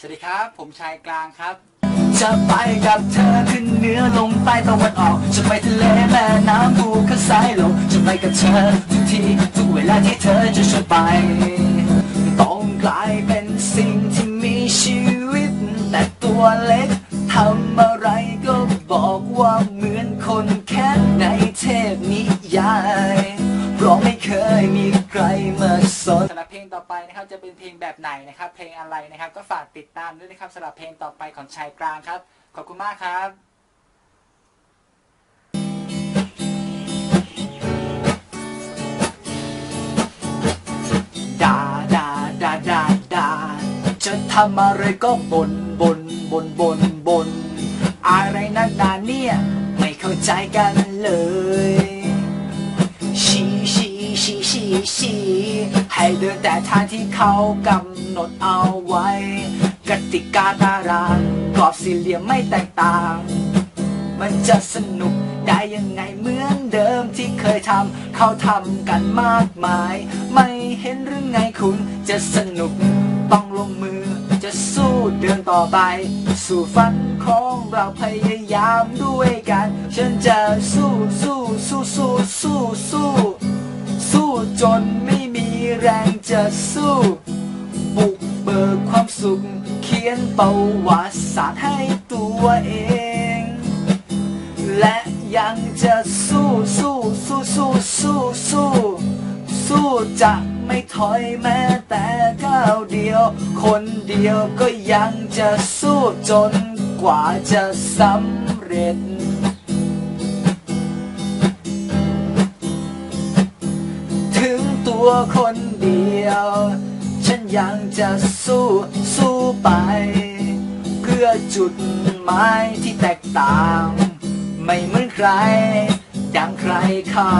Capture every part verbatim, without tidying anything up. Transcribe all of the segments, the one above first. สวัสดีครับผมชายกลางครับจะไปกับเธอขึ้นเหนือลงใต้ตะวันออกจะไปทะเลแม่น้ำภูเขาสายลมจะไปกับเธอทุกทีทุกเวลาที่เธอจะชวนไปต้องกลายเป็นสิ่งที่มีชีวิตแต่ตัวเล็กทำอะไรก็บอกว่าเหมือนคนแค่ในเทพนิยายเพราะไม่เคยมีใครมาสนสำหรับเพลงต่อไปนะครับจะเป็นเพลงแบบไหนนะครับเพลงอะไรนะครับก็ฝากติดตามด้วยนะครับสำหรับเพลงต่อไปของชายกลางครับขอบคุณมากครับดาดาดาดาดาจะทำอะไรก็บนบนบนบนบนอะไรนักหนาเนี่ยไม่เข้าใจกันเลยชีชีชีชีชีให้เดินแต่ทางที่เขากำหนดเอาไว้กติกาตารางกรอบสี่เหลี่ยมไม่แตกต่างมันจะสนุกได้ยังไงเหมือนเดิมที่เคยทำเขาทำกันมากมายไม่เห็นหรือไงคุณจะสนุกต้องลงมือจะสู้เดินต่อไปสู่ฝันของเราพยายามด้วยกันฉันจะสู้สู้สู้สู้สู้สู้สู้จนไม่มีแรงจะสู้บุกเบิกความสุขเขียนประวัติศาสตร์ให้ตัวเองและยังจะสู้สู้สู้สู้สู้สู้สู้จะไม่ถอยแม้แต่ก้าวเดียวคนเดียวก็ยังจะสู้จนกว่าจะสำเร็จถึงตัวคนเดียวฉันยังจะสู้สู้ไปเพื่อจุดหมายที่แตกต่างไม่เหมือนใครดังใครเขา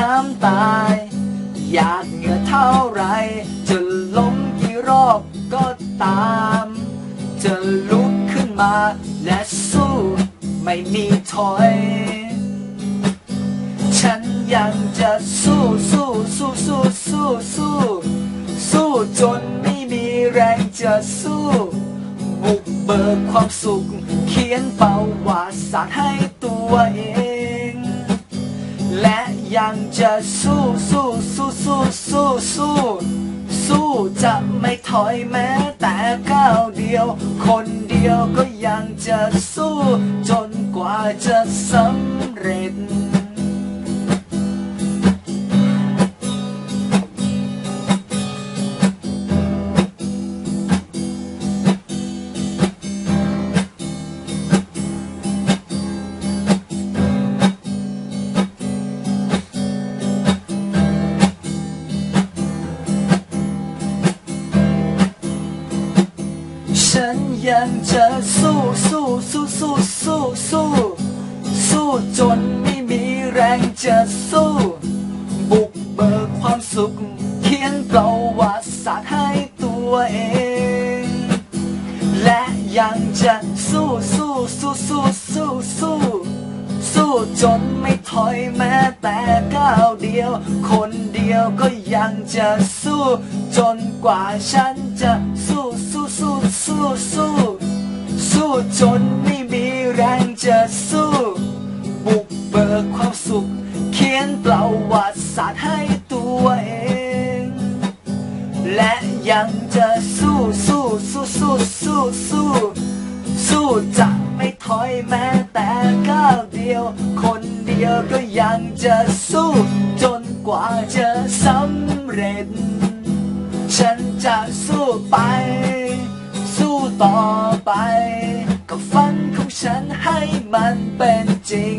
น้ำตายอยากเหงื่อเท่าไรจะล้มกี่รอบก็ตามจะลุกขึ้นมาและสู้ไม่มีถอยฉันยังจะสู้สู้สู้สู้สู้สู้สู้จนไม่มีแรงจะสู้บุกเบิกความสุขเขียนประวัติศาสตร์ให้ตัวเองและยังจะสู้สู้สู้สู้สู้สู้สู้จะไม่ถอยแม้แต่ก้าวเดียวคนเดียวก็ยังจะสู้จนกว่าจะสำเร็จฉันยังจะสู้สู้สู้สู้สู้สู้สู้จนไม่มีแรงจะสู้บุกเบิกความสุขเขียนประวัติศาสตร์ให้ตัวเองและยังจะสู้สู้สู้สู้สู้สู้สู้จนไม่ถอยแม้แต่ก้าวเดียวคนเดียวก็ยังจะสู้จนกว่าฉันจะสู้สู้สู้สู้สู้สู้จนไม่มีแรงจะสู้บุกเบิกความสุขเขียนประวัติศาสตร์ให้ตัวเองและยังจะสู้สู้สู้สู้สู้สู้สู้จะไม่ถอยแม้แต่ก้าวเดียวคนเดียวก็ยังจะสู้จนกว่าจะสำเร็จฉันจะสู้ไปสู้ต่อไปกับฝันของฉันให้มันเป็นจริง